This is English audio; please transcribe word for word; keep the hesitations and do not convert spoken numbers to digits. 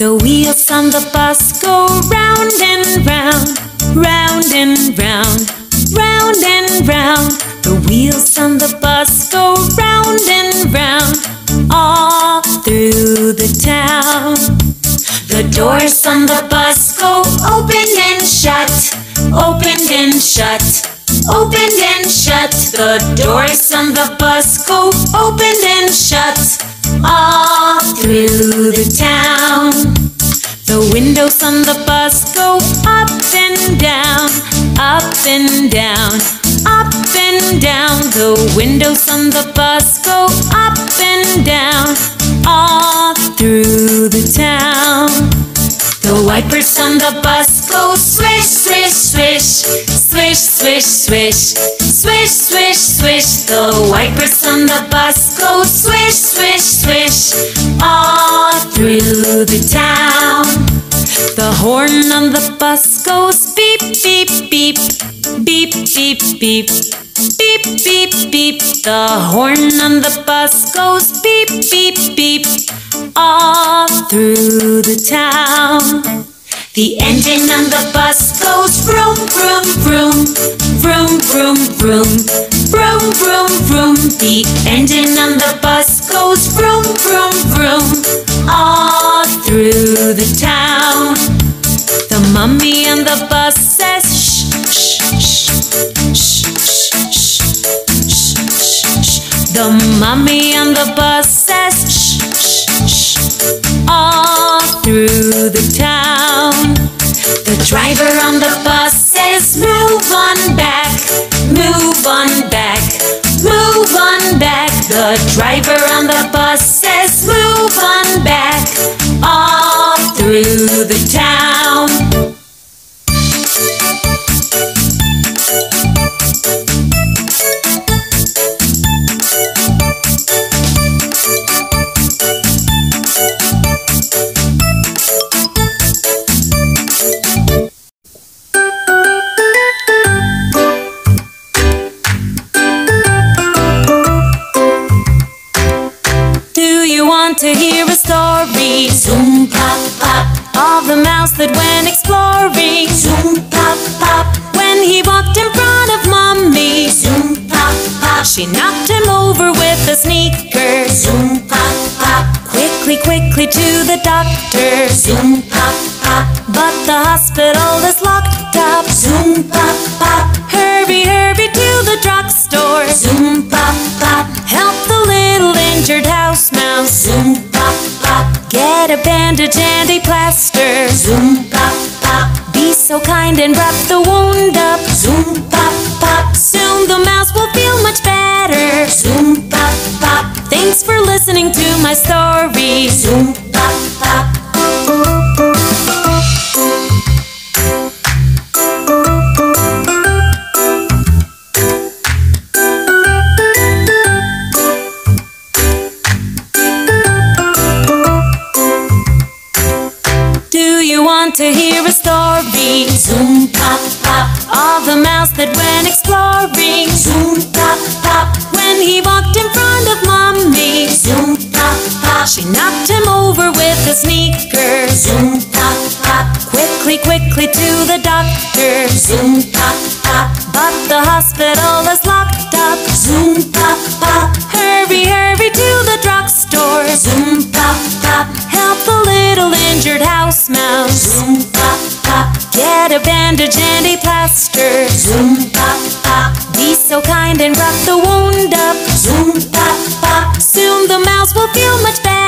The wheels on the bus go round and round, round and round, round and round. The wheels on the bus go round and round, all through the town. The doors on the bus go open and shut, open and shut, open and shut. The doors on the bus go open and shut, all through the town. The windows on the bus go up and down, up and down, up and down. The windows on the bus go up and down, all through the town. The wipers on the bus go swish, swish, swish, swish, swish, swish, swish, swish, swish. The wipers on the bus go swish, swish, swish, all through the town. The horn on the bus goes beep, beep, beep, beep, beep, beep, beep, beep, beep. The horn on the bus goes beep, beep, beep, all through the town. The engine on the bus goes vroom, vroom, vroom, vroom, vroom, vroom, vroom, vroom, vroom. The engine on the bus goes vroom, vroom, vroom, all through the town. The mummy on the bus says shh, shh, shh, shh, shh, shh, shh, shh. The mummy on the bus says shh, shh, shh, all through the town. The driver on the bus says move on back, move on back, move on back. The driver on the bus says move on back, all through the town. To hear a story, zoom pop pop, of the mouse that went exploring, zoom pop pop. When he walked in front of mommy, zoom pop pop. She knocked him over with a sneaker, zoom pop pop. Quickly, quickly to the doctor, zoom pop pop. But the hospital is locked up, zoom pop pop. Hurry, hurry to the drugstore, zoom pop pop. Help the little injured house mouse, zoom pop pop. Get a bandage and a plaster, zoom pop pop. Be so kind and wrap the wound up, zoom pop pop. Soon the mouse will feel much better, zoom pop pop. Thanks for listening to my story, zoom pop pop. To hear a story, zoom pop pop, of the mouse that went exploring, zoom pop pop. When he walked in front of mommy, zoom pop pop. She knocked him over with a sneaker, zoom pop pop. Quickly, quickly to the doctor, zoom pop pop. But the hospital is locked up, zoom pop pop. Hurry, hurry to the drugstore, zoom pop pop. Help the little injured house mouse, zoom pop pop. Get a bandage and a plaster, zoom pop pop. Be so kind and wrap the wound up, zoom pop pop. Soon the mouse will feel much better,